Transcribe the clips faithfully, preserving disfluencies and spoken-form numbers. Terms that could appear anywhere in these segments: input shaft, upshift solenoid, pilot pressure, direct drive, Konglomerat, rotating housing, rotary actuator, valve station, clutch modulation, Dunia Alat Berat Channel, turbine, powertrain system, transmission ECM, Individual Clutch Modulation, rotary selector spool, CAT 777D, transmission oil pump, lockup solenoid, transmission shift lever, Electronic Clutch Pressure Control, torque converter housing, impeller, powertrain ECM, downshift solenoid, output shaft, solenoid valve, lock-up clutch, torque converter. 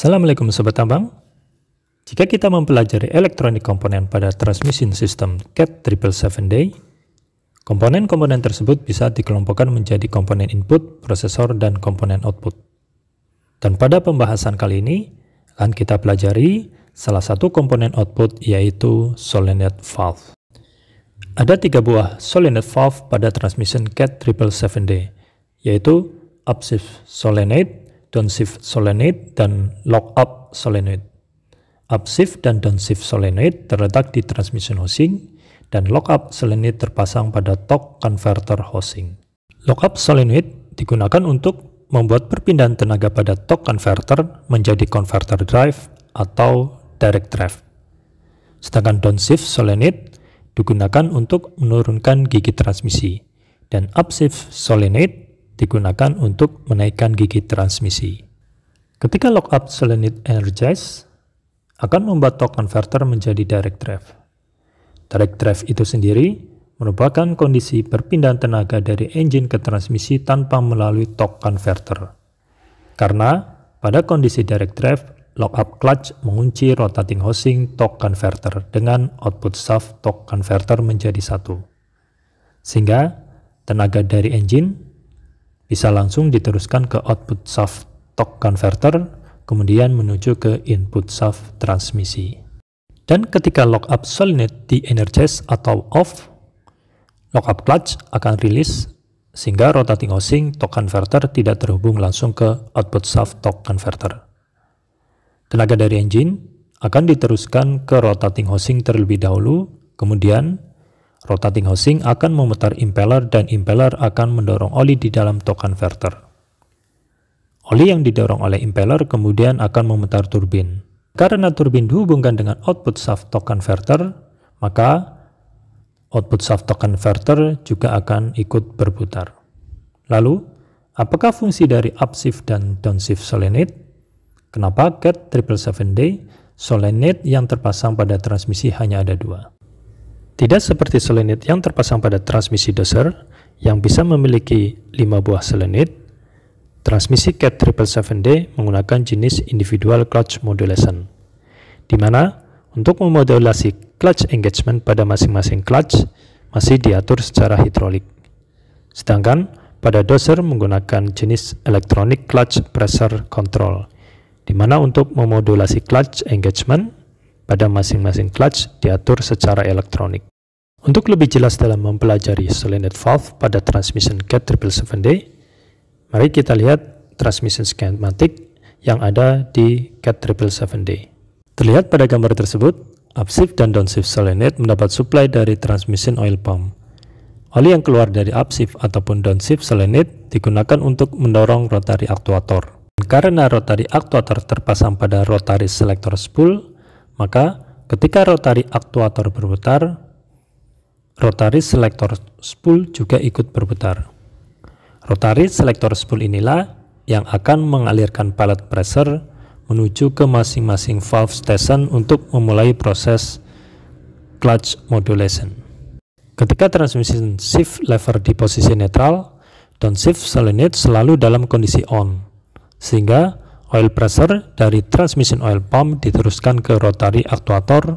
Assalamualaikum Sobat Tambang. Jika kita mempelajari elektronik komponen pada transmission system C A T tujuh tujuh tujuh D, komponen-komponen tersebut bisa dikelompokkan menjadi komponen input, prosesor, dan komponen output. Dan pada pembahasan kali ini, akan kita pelajari salah satu komponen output, yaitu solenoid valve. Ada tiga buah solenoid valve pada transmission C A T tujuh tujuh tujuh D, yaitu upshift solenoid, downshift solenoid, dan lockup solenoid. Upshift dan downshift solenoid terletak di transmission housing, dan lockup solenoid terpasang pada torque converter housing. Lockup solenoid digunakan untuk membuat perpindahan tenaga pada torque converter menjadi converter drive atau direct drive. Sedangkan downshift solenoid digunakan untuk menurunkan gigi transmisi, dan upshift solenoid digunakan untuk menaikkan gigi transmisi. Ketika lockup solenoid energize, akan membuat torque converter menjadi direct drive. Direct drive itu sendiri merupakan kondisi perpindahan tenaga dari engine ke transmisi tanpa melalui torque converter. Karena pada kondisi direct drive, lock-up clutch mengunci rotating housing torque converter dengan output shaft torque converter menjadi satu. Sehingga tenaga dari engine bisa langsung diteruskan ke output shaft torque converter, kemudian menuju ke input shaft transmisi. Dan ketika lockup solenoid de-energize atau off, lockup clutch akan rilis sehingga rotating housing torque converter tidak terhubung langsung ke output shaft torque converter. Tenaga dari engine akan diteruskan ke rotating housing terlebih dahulu, kemudian rotating housing akan memutar impeller, dan impeller akan mendorong oli di dalam torque converter. Oli yang didorong oleh impeller kemudian akan memutar turbin. Karena turbin dihubungkan dengan output shaft torque converter, maka output shaft torque converter juga akan ikut berputar. Lalu, apakah fungsi dari upshift dan downshift solenoid? Kenapa C A T tujuh tujuh tujuh D solenoid yang terpasang pada transmisi hanya ada dua? Tidak seperti solenoid yang terpasang pada transmisi doser yang bisa memiliki lima buah solenoid, transmisi C A T tujuh tujuh tujuh D menggunakan jenis Individual Clutch Modulation, di mana untuk memodulasi clutch engagement pada masing-masing clutch masih diatur secara hidrolik. Sedangkan pada doser menggunakan jenis Electronic Clutch Pressure Control, di mana untuk memodulasi clutch engagement pada masing-masing clutch diatur secara elektronik. Untuk lebih jelas dalam mempelajari solenoid valve pada transmission C A T tujuh tujuh tujuh D, mari kita lihat transmission schematic yang ada di C A T tujuh tujuh tujuh D. Terlihat pada gambar tersebut, upshift dan downshift solenoid mendapat suplai dari transmission oil pump. Oli yang keluar dari upshift ataupun downshift solenoid digunakan untuk mendorong rotary actuator. Karena rotary actuator terpasang pada rotary selector spool, maka ketika rotary actuator berputar, rotary selector spool juga ikut berputar. Rotary selector spool inilah yang akan mengalirkan pilot pressure menuju ke masing-masing valve station untuk memulai proses clutch modulation. Ketika transmission shift lever di posisi netral, downshift solenoid selalu dalam kondisi on, sehingga oil pressure dari transmission oil pump diteruskan ke rotary actuator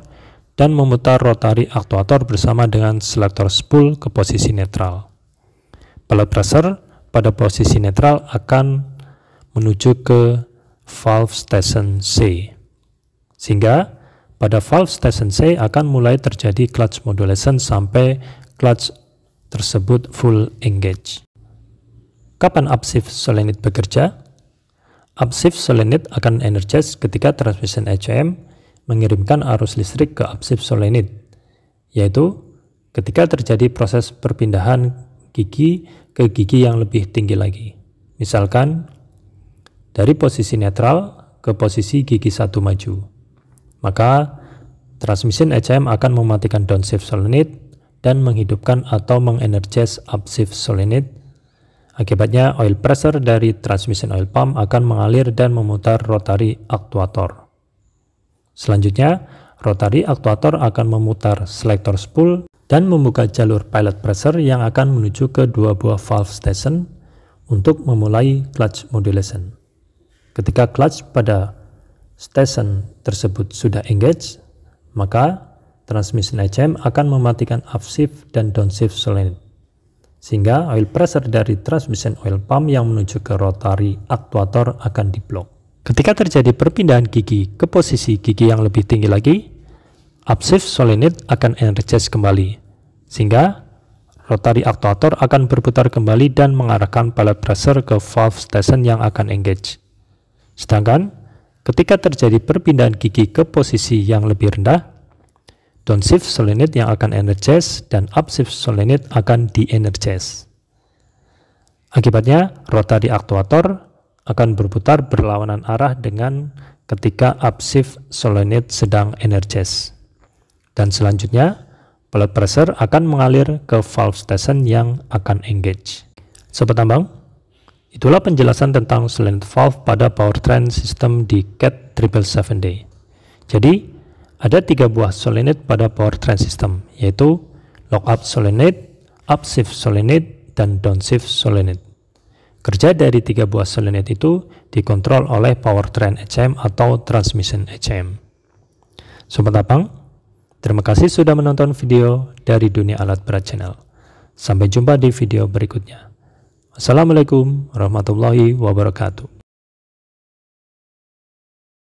dan memutar rotary actuator bersama dengan selector spool ke posisi netral. Pilot pressure pada posisi netral akan menuju ke valve station C, sehingga pada valve station C akan mulai terjadi clutch modulation sampai clutch tersebut full engage. Kapan upshift solenoid bekerja? Upshift solenoid akan energize ketika transmission E C M mengirimkan arus listrik ke upshift solenoid, yaitu ketika terjadi proses perpindahan gigi ke gigi yang lebih tinggi lagi. Misalkan dari posisi netral ke posisi gigi satu maju, maka transmission E C M akan mematikan downshift solenoid dan menghidupkan atau mengenergize upshift solenoid. Akibatnya, oil pressure dari transmission oil pump akan mengalir dan memutar rotary actuator. Selanjutnya, rotary actuator akan memutar selector spool dan membuka jalur pilot pressure yang akan menuju ke dua buah valve station untuk memulai clutch modulation. Ketika clutch pada station tersebut sudah engage, maka transmission E C M akan mematikan upshift dan downshift solenoid, sehingga oil pressure dari transmission oil pump yang menuju ke rotary actuator akan diblok. Ketika terjadi perpindahan gigi ke posisi gigi yang lebih tinggi lagi, upshift solenoid akan engage kembali, sehingga rotary actuator akan berputar kembali dan mengarahkan pilot pressure ke valve station yang akan engage. Sedangkan ketika terjadi perpindahan gigi ke posisi yang lebih rendah, downshift solenoid yang akan energize dan upshift solenoid akan de-energize. Akibatnya, rotary actuator akan berputar berlawanan arah dengan ketika upshift solenoid sedang energize. Dan selanjutnya, pilot pressure akan mengalir ke valve station yang akan engage. Sobat Tambang, itulah penjelasan tentang solenoid valve pada powertrain system di C A T tujuh tujuh tujuh D. Jadi, ada tiga buah solenoid pada powertrain system, yaitu lockup solenoid, upshift solenoid, dan downshift solenoid. Kerja dari tiga buah solenoid itu dikontrol oleh powertrain E C M atau transmission E C M. Sobat Abang, terima kasih sudah menonton video dari Dunia Alat Berat Channel. Sampai jumpa di video berikutnya. Assalamualaikum warahmatullahi wabarakatuh.